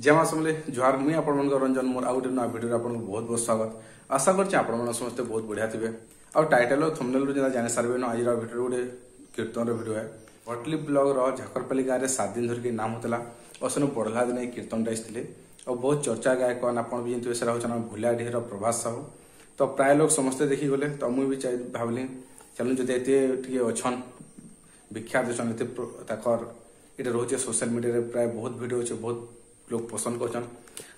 जय मां समले जोहार मुई आपण मन रंजन मोर आउटे ना वीडियो आपण बहुत बहुत स्वागत आशा करछ आपण मन समस्त बहुत बढ़िया थिबे आ टाइटल और थंबनेल रो जाने सर्वे न आज रा वीडियो रे कीर्तन रो वीडियो है वटली ब्लॉग रो झकरपल्लिका रे 7 दिन धरि के नाम होतला ओसन पढला दिन कीर्तन टाइसले और बहुत चर्चा गायकन आपण भी जेंतु सेरा होचन भुला ढेर प्रभास साहू तो प्राय लोग समस्त देखि गेले तो मुई भी भाबले चलन जते एते ओछन विख्यात जन एते ताकर एटा रोचे सोशल मीडिया रे प्राय बहुत वीडियो छ बहुत लोग पसंद करछन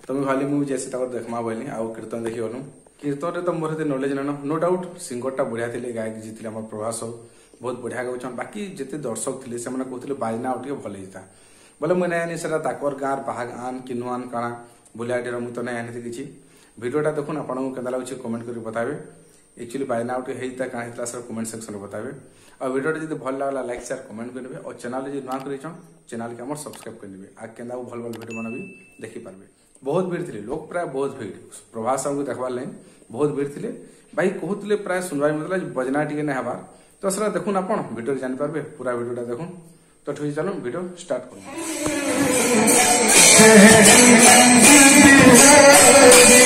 तमे खाली मु जैसे तक देखमा बोलनी आ कीर्तन देखि होनु कीर्तन रे त मोरते नॉलेज न नो डाउट सिंगरटा बढ़िया थिले गायक जितिले हमर प्रभास बहुत बढ़िया गाउछन बाकी जते दर्शक थिले से माने कोथिले बाजना उठके भले जता बोले मने यानी सेटा ताकर गार भाग आन किनुआन काणा बुला डेर मु त नै यानी किछि वीडियोटा देखुन आपन केदा लागछ कमेंट करि बताबे एक्चुअली बाजना उठके हेइता काहे तला सर कमेंट सेक्शन रे बताबे आ वीडियोटा जदि भल लागला लाइक शेयर कमेंट करबे और चैनल जे ना करिछन चैनल के हमर सब्सक्राइब कर लेबे आ केंदा भल भल वीडियो माने भी देखि पारबे बहुत भीड़ थिले लोग प्राय बहुत भीड़ प्रभास साहू देखबार लाइन बहुत भीड़ थिले भाई कहतले प्राय सुनवाई मतलब बजना टिके नै हबार तो सरा देखुन आपण वीडियो जानि पारबे पूरा वीडियोटा देखुन तो ठोइ चलो वीडियो स्टार्ट करू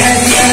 yeah, yeah.